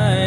Say